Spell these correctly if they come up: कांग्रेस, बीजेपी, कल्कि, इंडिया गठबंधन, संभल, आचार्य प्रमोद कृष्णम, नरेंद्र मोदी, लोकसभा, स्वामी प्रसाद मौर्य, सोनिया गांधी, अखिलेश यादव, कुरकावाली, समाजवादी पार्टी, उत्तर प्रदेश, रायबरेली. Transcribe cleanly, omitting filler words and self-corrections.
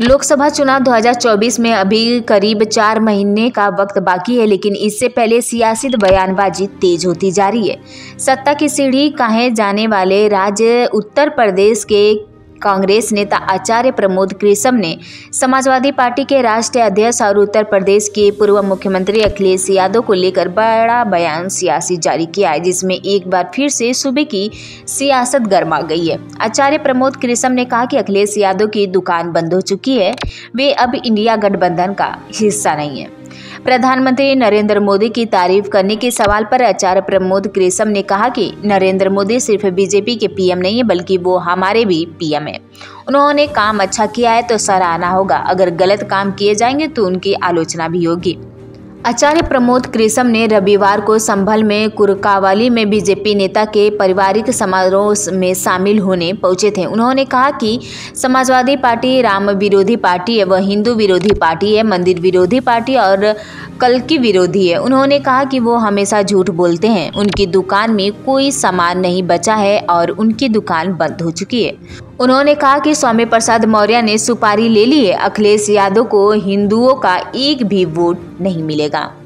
लोकसभा चुनाव 2024 में अभी करीब 4 महीने का वक्त बाकी है, लेकिन इससे पहले सियासी बयानबाजी तेज होती जा रही है। सत्ता की सीढ़ी काहे जाने वाले राज्य उत्तर प्रदेश के कांग्रेस नेता आचार्य प्रमोद कृष्णम ने समाजवादी पार्टी के राष्ट्रीय अध्यक्ष और उत्तर प्रदेश के पूर्व मुख्यमंत्री अखिलेश यादव को लेकर बड़ा बयान सियासी जारी किया है, जिसमें एक बार फिर से सूबे की सियासत गर्मा गई है। आचार्य प्रमोद कृष्णम ने कहा कि अखिलेश यादव की दुकान बंद हो चुकी है, वे अब इंडिया गठबंधन का हिस्सा नहीं है। प्रधानमंत्री नरेंद्र मोदी की तारीफ करने के सवाल पर आचार्य प्रमोद कृष्णम ने कहा कि नरेंद्र मोदी सिर्फ बीजेपी के पीएम नहीं है, बल्कि वो हमारे भी पीएम है। उन्होंने काम अच्छा किया है तो सराहना होगा, अगर गलत काम किए जाएंगे तो उनकी आलोचना भी होगी। आचार्य प्रमोद कृष्णम ने रविवार को संभल में कुरकावाली में बीजेपी नेता के पारिवारिक समारोह में शामिल होने पहुंचे थे। उन्होंने कहा कि समाजवादी पार्टी राम विरोधी पार्टी है, वह हिंदू विरोधी पार्टी है, मंदिर विरोधी पार्टी और कल्कि विरोधी है। उन्होंने कहा कि वो हमेशा झूठ बोलते हैं, उनकी दुकान में कोई सामान नहीं बचा है और उनकी दुकान बंद हो चुकी है। उन्होंने कहा कि स्वामी प्रसाद मौर्य ने सुपारी ले ली है, अखिलेश यादव को हिंदुओं का एक भी वोट नहीं मिलेगा।